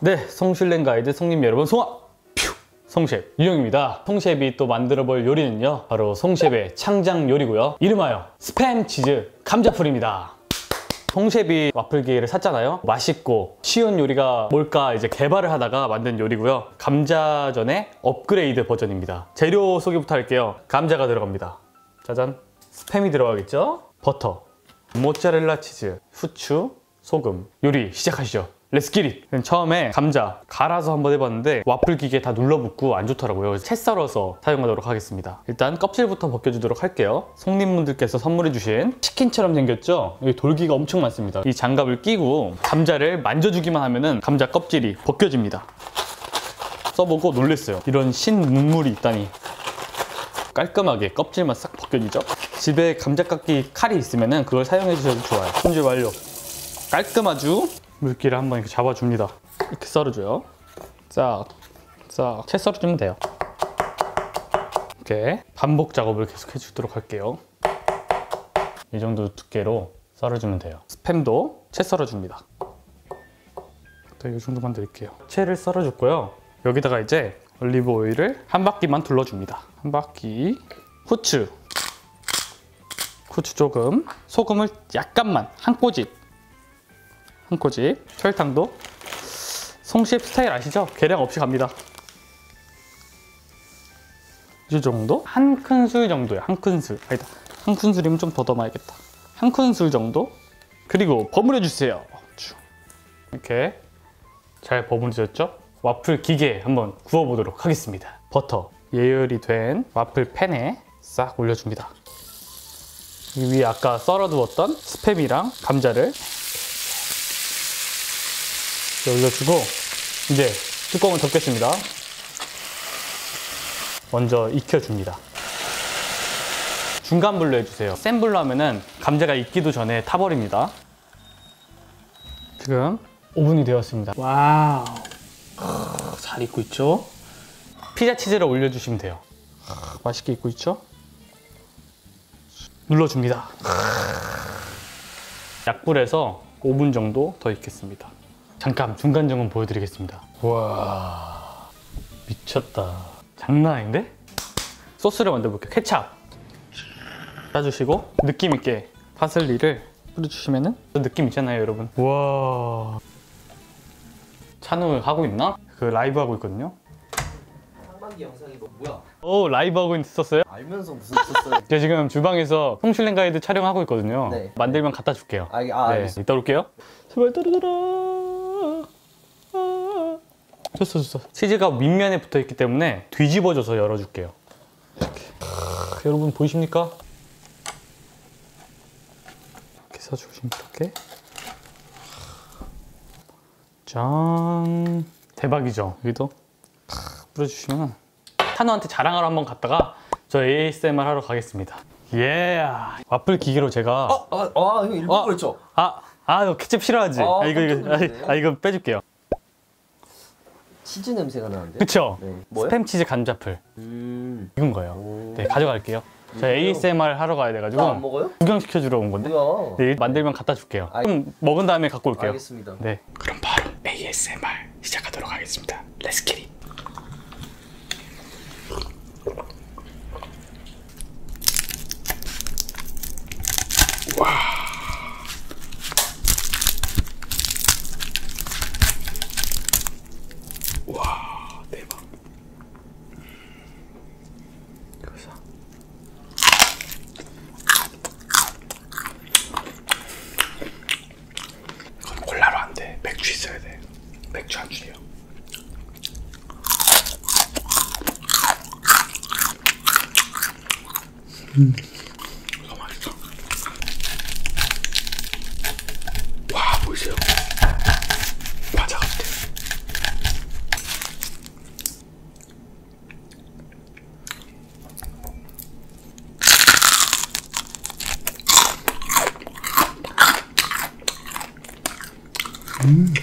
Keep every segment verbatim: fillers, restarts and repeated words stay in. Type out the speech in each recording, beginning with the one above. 네, 송슐랭 가이드 송님 여러분 송아! 송셰프 유형입니다. 송셰프이 또 만들어볼 요리는요, 바로 송셰프의 창작 요리고요, 이름하여 스팸 치즈 감자풀입니다. 송셰프이 와플 기계를 샀잖아요. 맛있고 쉬운 요리가 뭘까 이제 개발을 하다가 만든 요리고요, 감자전의 업그레이드 버전입니다. 재료 소개부터 할게요. 감자가 들어갑니다. 짜잔. 스팸이 들어가겠죠. 버터, 모짜렐라 치즈, 후추, 소금. 요리 시작하시죠. Let's get it! 처음에 감자 갈아서 한번 해봤는데 와플 기계에 다 눌러붙고 안 좋더라고요. 채 썰어서 사용하도록 하겠습니다. 일단 껍질부터 벗겨주도록 할게요. 송님분들께서 선물해주신 치킨처럼 생겼죠? 여기 돌기가 엄청 많습니다. 이 장갑을 끼고 감자를 만져주기만 하면은 감자 껍질이 벗겨집니다. 써보고 놀랬어요. 이런 신문물이 있다니. 깔끔하게 껍질만 싹 벗겨지죠? 집에 감자깎이 칼이 있으면은 그걸 사용해주셔도 좋아요. 손질 완료. 깔끔하죠? 물기를 한번 이렇게 잡아줍니다. 이렇게 썰어줘요. 싹, 싹. 채 썰어주면 돼요. 이렇게 반복 작업을 계속 해주도록 할게요. 이 정도 두께로 썰어주면 돼요. 스팸도 채 썰어줍니다. 또 이 정도만 드릴게요. 채를 썰어줬고요. 여기다가 이제 올리브 오일을 한 바퀴만 둘러줍니다. 한 바퀴. 후추. 후추 조금. 소금을 약간만, 한 꼬집. 한 꼬집. 설탕도. 송셰프 스타일 아시죠? 계량 없이 갑니다. 이 정도? 한 큰술 정도야. 한 큰술. 아니다. 한 큰술이면 좀 더 담아야겠다. 한 큰술 정도? 그리고 버무려 주세요. 이렇게 잘 버무려졌죠? 와플 기계에 한번 구워보도록 하겠습니다. 버터. 예열이 된 와플 팬에 싹 올려줍니다. 이 위에 아까 썰어두었던 스팸이랑 감자를 올려주고 이제 뚜껑을 덮겠습니다. 먼저 익혀줍니다. 중간 불로 해주세요. 센 불로 하면은 감자가 익기도 전에 타버립니다. 지금 오 분이 되었습니다. 와우. 아, 잘 익고 있죠? 피자 치즈를 올려주시면 돼요. 아, 맛있게 익고 있죠? 눌러줍니다. 아, 약불에서 오 분 정도 더 익겠습니다. 잠깐 중간 점검 보여드리겠습니다. 와, 미쳤다. 장난 아닌데? 소스를 만들어 볼게요. 케찹 짜주시고 느낌 있게 파슬리를 뿌려주시면은 느낌 있잖아요, 여러분. 와, 찬우 하고 있나? 그 라이브 하고 있거든요. 상반기 영상이 뭐, 뭐야? 오, 라이브 하고 있었어요? 알면서 무슨 있었어요? 제가 지금 주방에서 송슐랭 가이드 촬영하고 있거든요. 네. 만들면 갖다 줄게요. 아, 아 네. 알겠습니다. 이따 올게요. 제발 따르더라. 됐어, 됐어. 치즈가 밑면에 붙어있기 때문에 뒤집어져서 열어줄게요. 이렇게. 아, 여러분 보이십니까? 이렇게 써주시면 이렇게. 짠. 대박이죠? 여기도 뿌려주시면. 찬우한테 자랑하러 한번 갔다가 저 에이에스엠알 하러 가겠습니다. 예. Yeah. 와플 기계로 제가. 어? 아, 아, 형 일부러 그랬죠? 아, 아, 너 케첩 싫어하지? 아, 아 이거, 이거, 아, 이거 빼줄게요. 치즈 냄새가 나는데요? 그쵸? 네. 스팸 치즈 감자풀. 음... 익은 거예요. 네, 가져갈게요. 저 에이에스엠알 하러 가야 돼가지고. 나 안 먹어요? 구경시켜주러 온 건데. 뭐야? 네, 만들면 갖다 줄게요. 아... 좀 먹은 다음에 갖고 올게요. 알겠습니다. 네. 그럼 바로 에이에스엠알 시작하도록 하겠습니다. Let's get it. 와. 맥주 안 주세요. 음. 이거 맛있어. 와, 보이세요? 과자 같아. 음.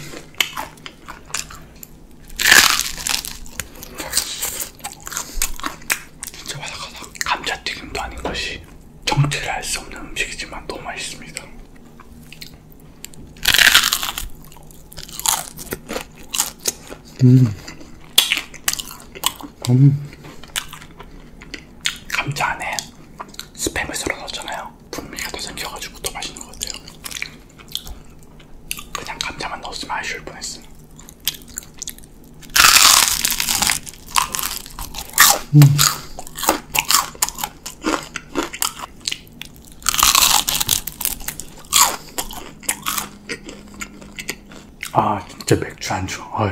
음. 음. 감자 안에 스팸을 썰어 넣었잖아요. 분미가 더 생겨가지고 더 맛있는 것 같아요. 그냥 감자만 넣었으면 아쉬울 뻔했어요. 음. 아 진짜 맥주 안주 어이,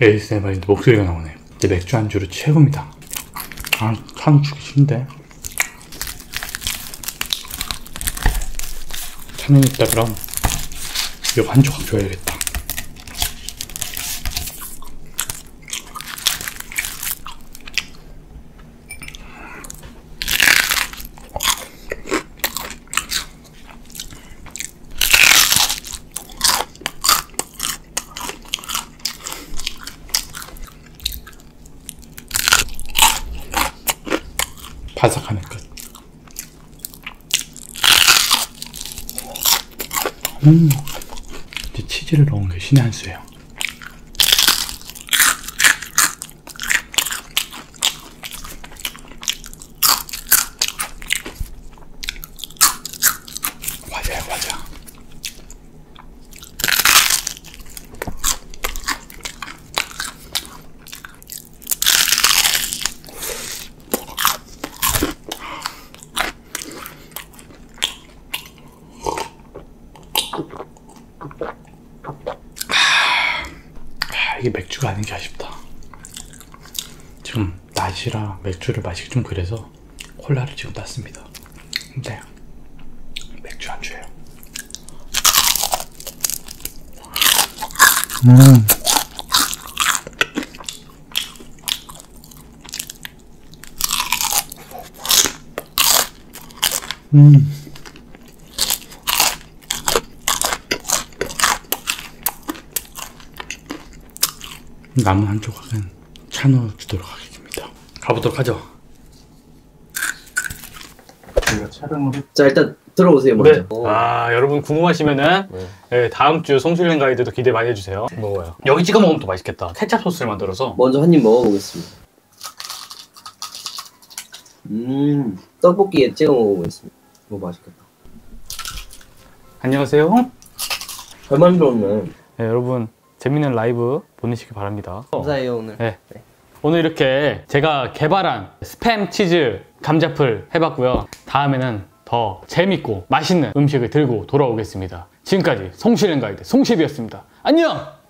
에이에스엠알인데 목소리가 나오네. 진짜 맥주 안주로 최고입니다. 아 참 주기 싫은데 찬이 있다 그럼 이거 한 조각 줘야겠다. 바삭하네 끝. 음, 이제 치즈를 넣은 게 신의 한 수예요. 과자야 과자. 이게 맥주가 아닌 게 아쉽다. 지금 낮이라 맥주를 마시기 좀 그래서 콜라를 지금 땄습니다. 근데 맥주 안주예요. 음. 음. 남은 한 조각은 찬우 주도록 하겠습니다. 가보도록 하죠. 자 일단 들어오세요 먼저. 네. 아 여러분 궁금하시면은 네. 네, 다음 주 송슐랭 가이드도 기대 많이 해주세요. 네. 먹어요. 여기 찍어 먹으면 더 맛있겠다. 케찹 소스를 만들어서 먼저 한 입 먹어보겠습니다. 음 떡볶이에 찍어 먹어보겠습니다. 너무 맛있겠다. 안녕하세요. 잘 만들었네. 네 여러분. 재밌는 라이브 보내시기 바랍니다. 감사해요 오늘. 네. 네. 오늘 이렇게 제가 개발한 스팸 치즈 감자풀 해봤고요. 다음에는 더 재밌고 맛있는 음식을 들고 돌아오겠습니다. 지금까지 송슐랭 가이드 송쉽이었습니다. 안녕!